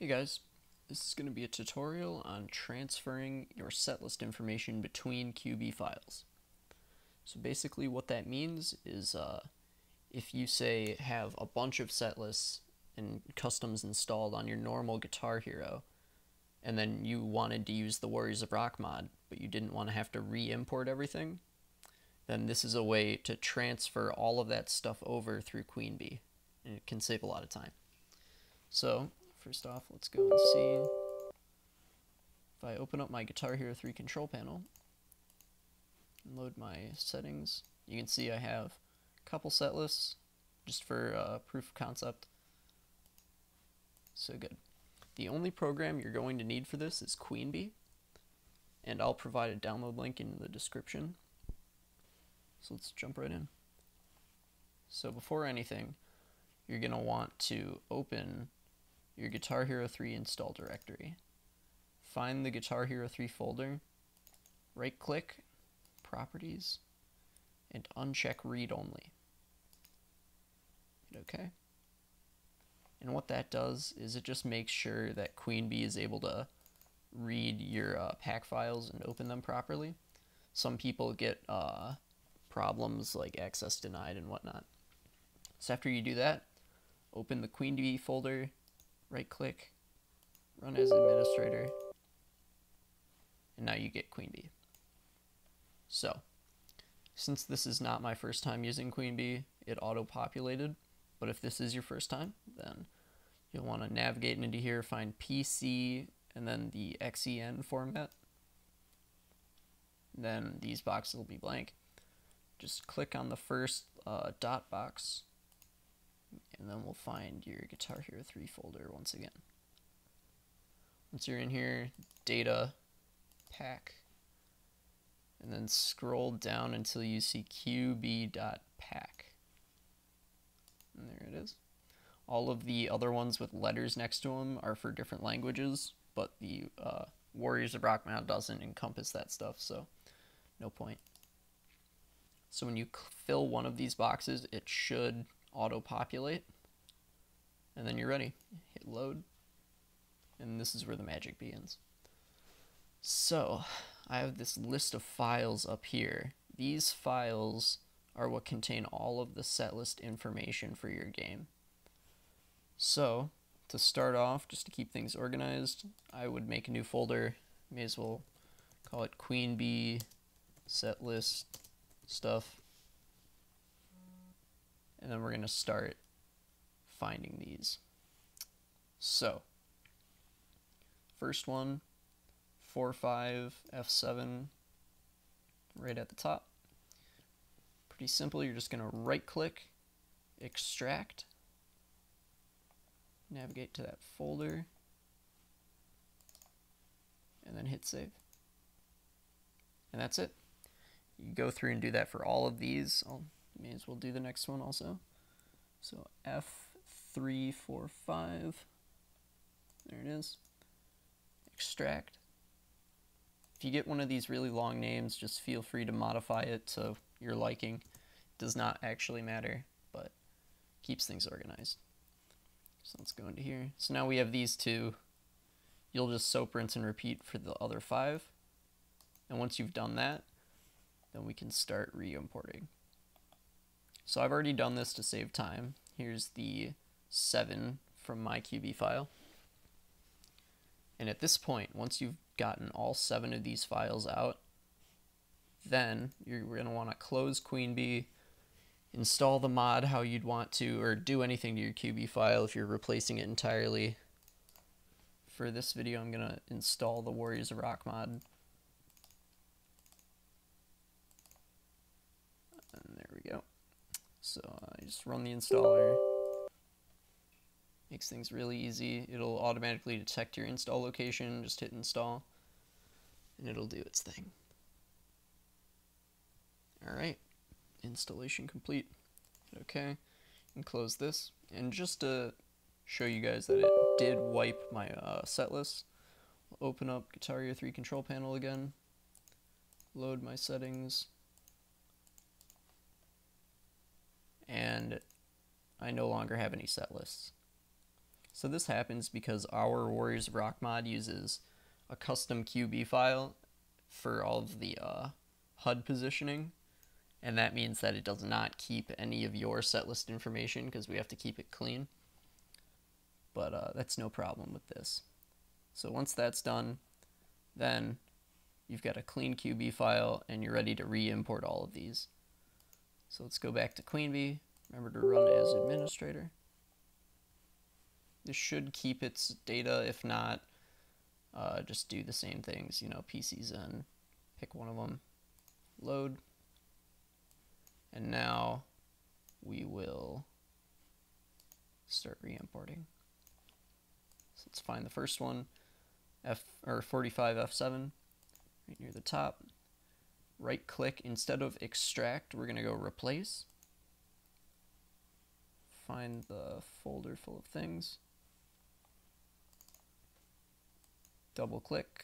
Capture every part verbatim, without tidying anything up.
Hey guys, this is going to be a tutorial on transferring your setlist information between Q B files. So basically what that means is uh, if you say have a bunch of setlists and customs installed on your normal Guitar Hero, and then you wanted to use the Warriors of Rock mod, but you didn't want to have to re-import everything, then this is a way to transfer all of that stuff over through QueenBee, and it can save a lot of time. So first off, let's go and see. If I open up my Guitar Hero three control panel and load my settings, you can see I have a couple set lists just for uh, proof of concept. So good. The only program you're going to need for this is QueenBee, and I'll provide a download link in the description. So let's jump right in. So before anything, you're going to want to open your Guitar Hero three install directory. Find the Guitar Hero three folder, right click, properties, and uncheck read only. Hit OK. And what that does is it just makes sure that QueenBee is able to read your uh, pack files and open them properly. Some people get uh, problems like access denied and whatnot. So after you do that, open the QueenBee folder, right click, run as administrator, and now you get QueenBee. So, since this is not my first time using QueenBee, it auto-populated, but if this is your first time, then you'll want to navigate into here, find P C, and then the X E N format. Then these boxes will be blank. Just click on the first uh, dot box, and then we'll find your Guitar Hero three folder once again. Once you're in here, data, pack, and then scroll down until you see Q B dot pack. And there it is. All of the other ones with letters next to them are for different languages, but the uh, Warriors of Rock mod doesn't encompass that stuff, so no point. So when you fill one of these boxes, it should auto-populate, and then you're ready. Hit load, and this is where the magic begins. So I have this list of files up here. These files are what contain all of the setlist information for your game. So to start off, just to keep things organized, I would make a new folder. May as well call it QueenBee setlist stuff. And then we're going to start finding these. So, first one, four five F seven, right at the top. Pretty simple, you're just going to right-click, extract, navigate to that folder, and then hit save. And that's it. You go through and do that for all of these. I'll May as well do the next one also. So F three four five, there it is, extract. If you get one of these really long names, just feel free to modify it to your liking. It does not actually matter, but keeps things organized. So let's go into here. So now we have these two. You'll just soap, rinse, and repeat for the other five. And once you've done that, then we can start re-importing. So I've already done this to save time. Here's the seven from my Q B file. And at this point, once you've gotten all seven of these files out, then you're going to want to close QueenBee, install the mod how you'd want to, or do anything to your Q B file if you're replacing it entirely. For this video, I'm going to install the Warriors of Rock mod. And there we go. So uh, I just run the installer, makes things really easy. It'll automatically detect your install location, just hit install, and it'll do its thing. Alright, installation complete. Hit OK, and close this. And just to show you guys that it did wipe my uh, setlist, I'll open up Guitar Hero three control panel again, load my settings, and I no longer have any set lists. So this happens because our Warriors of Rock mod uses a custom Q B file for all of the uh, H U D positioning, and that means that it does not keep any of your setlist information because we have to keep it clean. But uh, that's no problem with this. So once that's done, then you've got a clean Q B file and you're ready to re-import all of these. So let's go back to QueenBee. Remember to run as administrator. This should keep its data. If not, uh, just do the same things, you know, P C X E N, pick one of them, load. And now we will start re-importing. So let's find the first one, F or forty-five F seven, right near the top. Right click, instead of extract, we're gonna go replace. Find the folder full of things. Double click.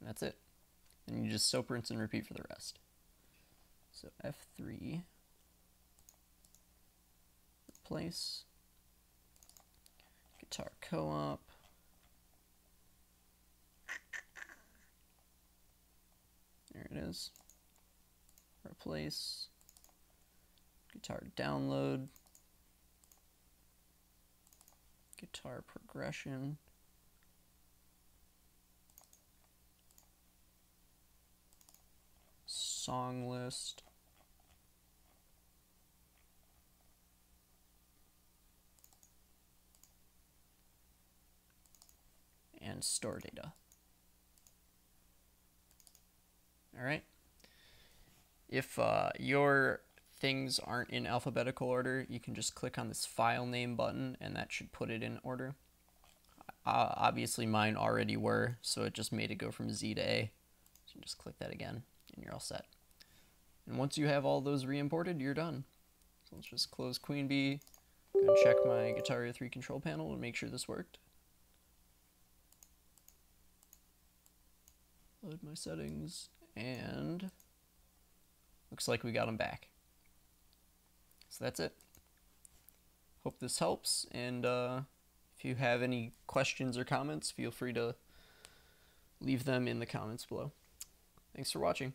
And that's it. And you just soap, rinse, and repeat for the rest. So F three, replace, guitar co-op, there it is, replace, guitar download, guitar progression, song list, and store data. All right. If uh, your things aren't in alphabetical order, you can just click on this file name button and that should put it in order. Uh, obviously mine already were, so it just made it go from Z to A. So you just click that again and you're all set. And once you have all those re-imported, you're done. So let's just close QueenBee, go and check my Guitar Hero three control panel and make sure this worked. Load my settings, and looks like we got them back. So that's it. Hope this helps, and uh, if you have any questions or comments, feel free to leave them in the comments below. Thanks for watching.